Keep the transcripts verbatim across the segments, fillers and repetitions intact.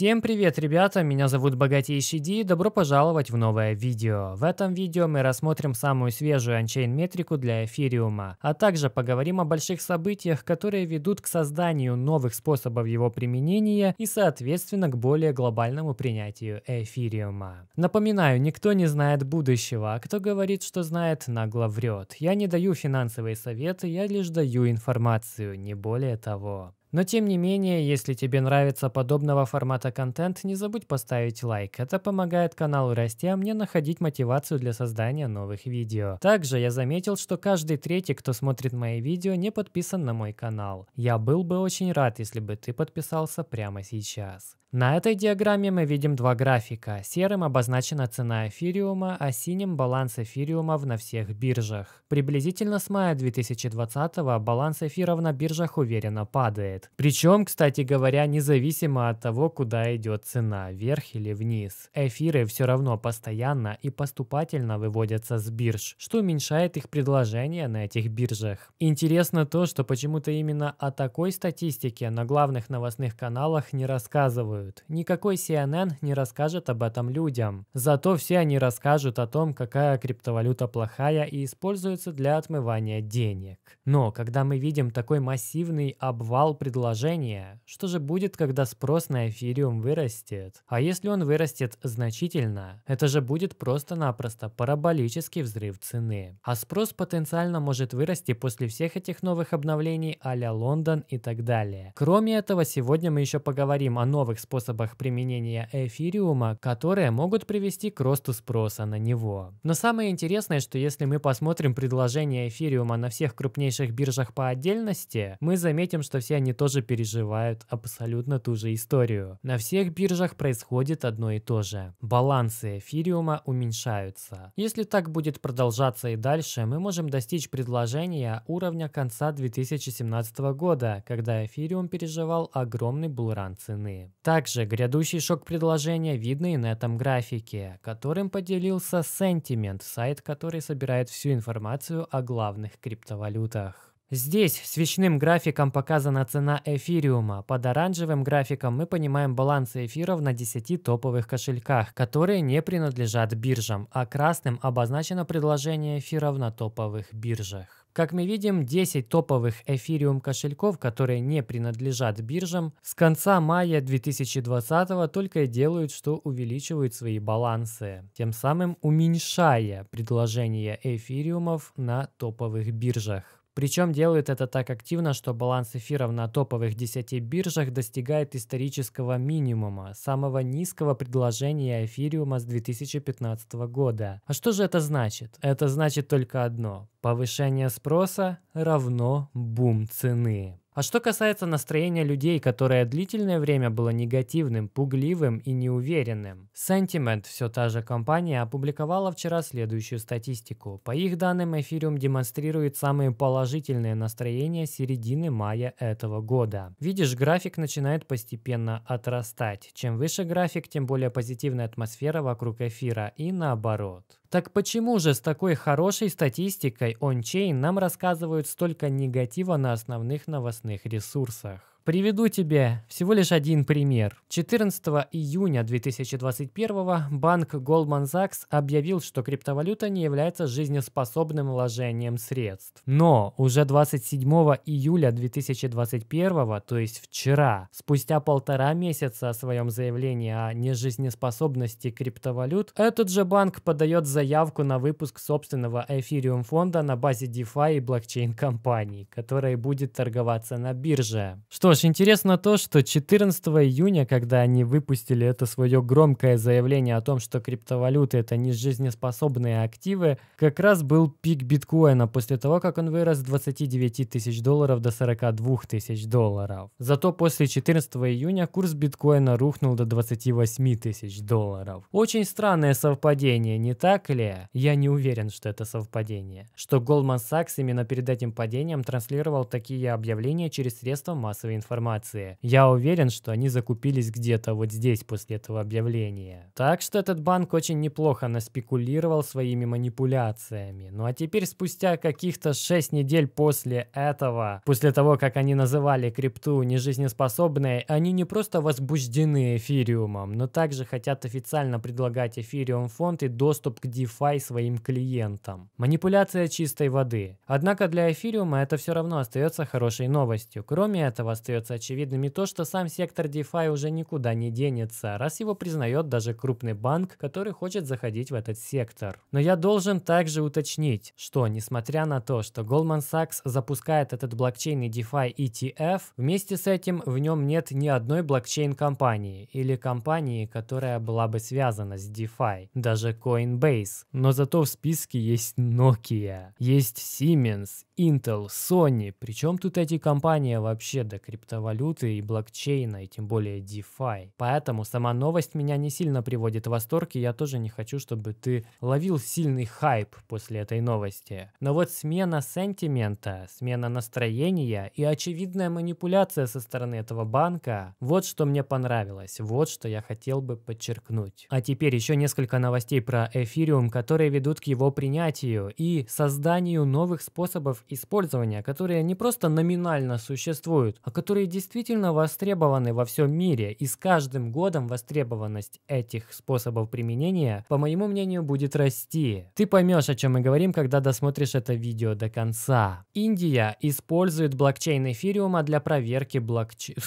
Всем привет, ребята! Меня зовут Богатейший Ди, и добро пожаловать в новое видео. В этом видео мы рассмотрим самую свежую анчейн метрику для эфириума, а также поговорим о больших событиях, которые ведут к созданию новых способов его применения и, соответственно, к более глобальному принятию эфириума. Напоминаю, никто не знает будущего, а кто говорит, что знает, нагло врет. Я не даю финансовые советы, я лишь даю информацию, не более того. Но тем не менее, если тебе нравится подобного формата контент, не забудь поставить лайк. Это помогает каналу расти, а мне находить мотивацию для создания новых видео. Также я заметил, что каждый третий, кто смотрит мои видео, не подписан на мой канал. Я был бы очень рад, если бы ты подписался прямо сейчас. На этой диаграмме мы видим два графика. Серым обозначена цена эфириума, а синим – баланс эфириумов на всех биржах. Приблизительно с мая две тысячи двадцатого баланс эфиров на биржах уверенно падает. Причем, кстати говоря, независимо от того, куда идет цена – вверх или вниз. Эфиры все равно постоянно и поступательно выводятся с бирж, что уменьшает их предложение на этих биржах. Интересно то, что почему-то именно о такой статистике на главных новостных каналах не рассказывают. Никакой си эн эн не расскажет об этом людям. Зато все они расскажут о том, какая криптовалюта плохая и используется для отмывания денег. Но когда мы видим такой массивный обвал предложения, что же будет, когда спрос на эфириум вырастет? А если он вырастет значительно, это же будет просто-напросто параболический взрыв цены. А спрос потенциально может вырасти после всех этих новых обновлений а-ля Лондон и так далее. Кроме этого, сегодня мы еще поговорим о новых способах способах применения эфириума, которые могут привести к росту спроса на него. Но самое интересное, что если мы посмотрим предложение эфириума на всех крупнейших биржах по отдельности, мы заметим, что все они тоже переживают абсолютно ту же историю. На всех биржах происходит одно и то же. Балансы эфириума уменьшаются. Если так будет продолжаться и дальше, мы можем достичь предложения уровня конца две тысячи семнадцатого года, когда эфириум переживал огромный булран цены. Также грядущий шок предложения видно и на этом графике, которым поделился Sentiment, сайт, который собирает всю информацию о главных криптовалютах. Здесь свечным графиком показана цена эфириума, под оранжевым графиком мы понимаем балансы эфиров на десяти топовых кошельках, которые не принадлежат биржам, а красным обозначено предложение эфиров на топовых биржах. Как мы видим, десять топовых эфириум кошельков, которые не принадлежат биржам, с конца мая две тысячи двадцатого только и делают, что увеличивают свои балансы, тем самым уменьшая предложение эфириумов на топовых биржах. Причем делают это так активно, что баланс эфиров на топовых десяти биржах достигает исторического минимума, самого низкого предложения эфириума с две тысячи пятнадцатого года. А что же это значит? Это значит только одно – повышение спроса равно бум цены. А что касается настроения людей, которое длительное время было негативным, пугливым и неуверенным, Sentiment, все та же компания, опубликовала вчера следующую статистику. По их данным, эфириум демонстрирует самые положительные настроения середины мая этого года. Видишь, график начинает постепенно отрастать. Чем выше график, тем более позитивная атмосфера вокруг эфира и наоборот. Так почему же с такой хорошей статистикой ончейн нам рассказывают столько негатива на основных новостных ресурсах? Приведу тебе всего лишь один пример. четырнадцатого июня две тысячи двадцать первого банк Goldman Sachs объявил, что криптовалюта не является жизнеспособным вложением средств. Но уже двадцать седьмого июля две тысячи двадцать первого, то есть вчера, спустя полтора месяца о своем заявлении о нежизнеспособности криптовалют, этот же банк подает заявку на выпуск собственного эфириум фонда на базе DeFi и блокчейн-компаний, которая будет торговаться на бирже. Что Что ж, интересно то, что четырнадцатого июня, когда они выпустили это свое громкое заявление о том, что криптовалюты – это не жизнеспособные активы, как раз был пик биткоина после того, как он вырос с двадцати девяти тысяч долларов до сорока двух тысяч долларов. Зато после четырнадцатого июня курс биткоина рухнул до двадцати восьми тысяч долларов. Очень странное совпадение, не так ли? Я не уверен, что это совпадение. Что Goldman Sachs именно перед этим падением транслировал такие объявления через средства массовой информации. информации. Я уверен, что они закупились где-то вот здесь после этого объявления. Так что этот банк очень неплохо наспекулировал своими манипуляциями. Ну а теперь, спустя каких-то шесть недель после этого, после того, как они называли крипту нежизнеспособной, они не просто возбуждены эфириумом, но также хотят официально предлагать эфириум фонд и доступ к DeFi своим клиентам. Манипуляция чистой воды. Однако для эфириума это все равно остается хорошей новостью. Кроме этого, остается очевидным и то, что сам сектор DeFi уже никуда не денется, раз его признает даже крупный банк, который хочет заходить в этот сектор. Но я должен также уточнить, что несмотря на то, что Goldman Sachs запускает этот блокчейн и DeFi и ти эф, вместе с этим в нем нет ни одной блокчейн-компании или компании, которая была бы связана с DeFi, даже Coinbase. Но зато в списке есть Nokia, есть Siemens, Intel, Sony. Причем тут эти компании вообще до криптовалюты и блокчейна, и тем более DeFi. Поэтому сама новость меня не сильно приводит в восторг, и я тоже не хочу, чтобы ты ловил сильный хайп после этой новости. Но вот смена сентимента, смена настроения и очевидная манипуляция со стороны этого банка – вот что мне понравилось, вот что я хотел бы подчеркнуть. А теперь еще несколько новостей про эфириум, которые ведут к его принятию и созданию новых способов использования, которые не просто номинально существуют, а которые действительно востребованы во всем мире, и с каждым годом востребованность этих способов применения, по моему мнению, будет расти. Ты поймешь, о чем мы говорим, когда досмотришь это видео до конца. Индия использует блокчейн эфириума для проверки блокчейна.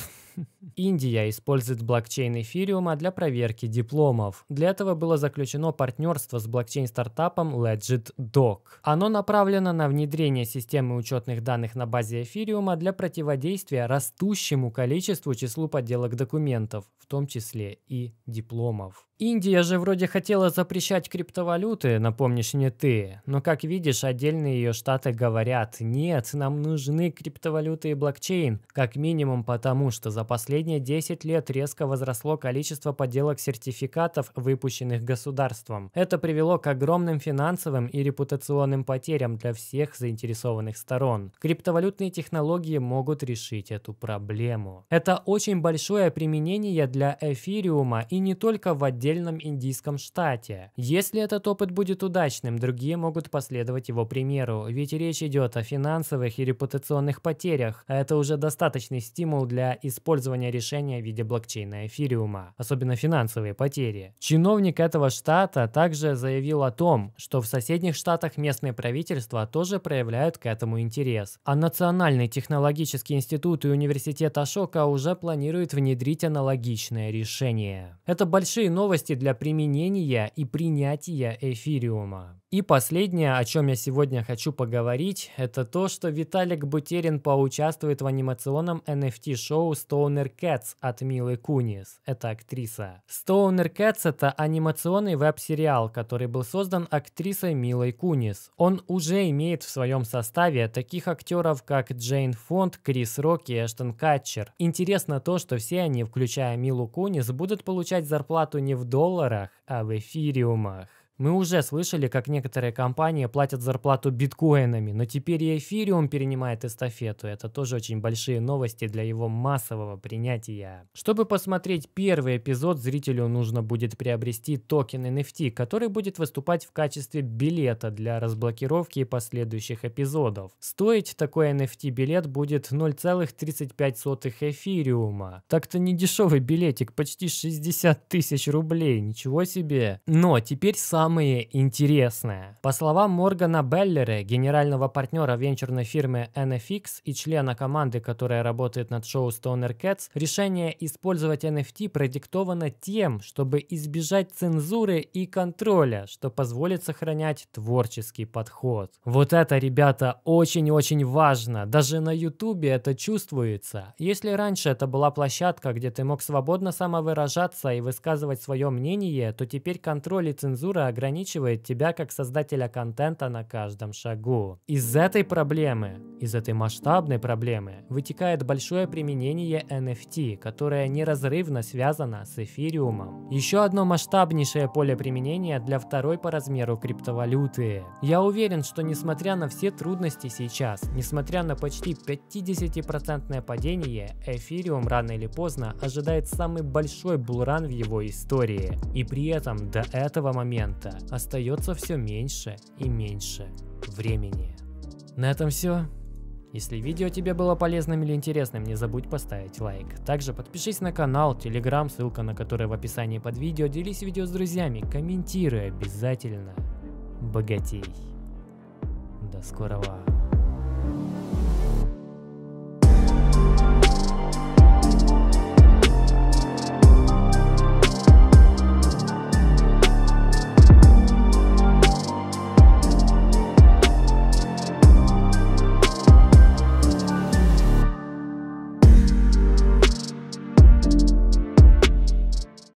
Индия использует блокчейн эфириума для проверки дипломов. Для этого было заключено партнерство с блокчейн-стартапом LedgeDoc. Оно направлено на внедрение системы учетных данных на базе эфириума для противодействия растущему количеству числу подделок документов, в том числе и дипломов. Индия же вроде хотела запрещать криптовалюты, напомнишь мне ты, но, как видишь, отдельные ее штаты говорят: нет, нам нужны криптовалюты и блокчейн, как минимум потому, что за последние десять лет резко возросло количество подделок сертификатов, выпущенных государством. Это привело к огромным финансовым и репутационным потерям для всех заинтересованных сторон. Криптовалютные технологии могут решить эту проблему. Это очень большое применение для эфириума, и не только в отдельном индийском штате. Если этот опыт будет удачным, другие могут последовать его примеру, ведь речь идет о финансовых и репутационных потерях, а это уже достаточный стимул для использования решения в виде блокчейна эфириума, особенно финансовые потери. Чиновник этого штата также заявил о том, что в соседних штатах местные правительства тоже проявляют к этому интерес, а Национальный технологический институт и университет Ашока уже планируют внедрить аналогичное решение. Это большие новости для применения и принятия эфириума. И последнее, о чем я сегодня хочу поговорить, это то, что Виталик Бутерин поучаствует в анимационном эн эф ти-шоу Stoner Cats от Милы Кунис. Это актриса. Stoner Cats – это анимационный веб-сериал, который был создан актрисой Милой Кунис. Он уже имеет в своем составе таких актеров, как Джейн Фонд, Крис Рок и Эштон Катчер. Интересно то, что все они, включая Милу Кунис, будут получать зарплату не в в долларах, а в эфириумах. Мы уже слышали, как некоторые компании платят зарплату биткоинами, но теперь и эфириум перенимает эстафету. Это тоже очень большие новости для его массового принятия. Чтобы посмотреть первый эпизод, зрителю нужно будет приобрести токен эн эф ти, который будет выступать в качестве билета для разблокировки и последующих эпизодов. Стоить такой эн эф ти-билет будет ноль целых тридцать пять сотых эфириума. Так-то не дешевый билетик, почти шестьдесят тысяч рублей, ничего себе. Но теперь сам самое интересное. По словам Моргана Беллеры, генерального партнера венчурной фирмы эн эф икс и члена команды, которая работает над шоу Stoner Cats, решение использовать эн эф ти продиктовано тем, чтобы избежать цензуры и контроля, что позволит сохранять творческий подход. Вот это, ребята, очень-очень важно. Даже на ютубе это чувствуется. Если раньше это была площадка, где ты мог свободно самовыражаться и высказывать свое мнение, то теперь контроль и цензура ограничивает тебя как создателя контента на каждом шагу. Из этой проблемы, из этой масштабной проблемы, вытекает большое применение эн эф ти, которое неразрывно связано с эфириумом. Еще одно масштабнейшее поле применения для второй по размеру криптовалюты. Я уверен, что несмотря на все трудности сейчас, несмотря на почти пятидесятипроцентное падение, эфириум рано или поздно ожидает самый большой булран в его истории. И при этом до этого момента остается все меньше и меньше времени. На этом все. Если видео тебе было полезным или интересным, не забудь поставить лайк. Также подпишись на канал, телеграм, ссылка на который в описании под видео. Делись видео с друзьями, комментируй обязательно. Богатей. До скорого.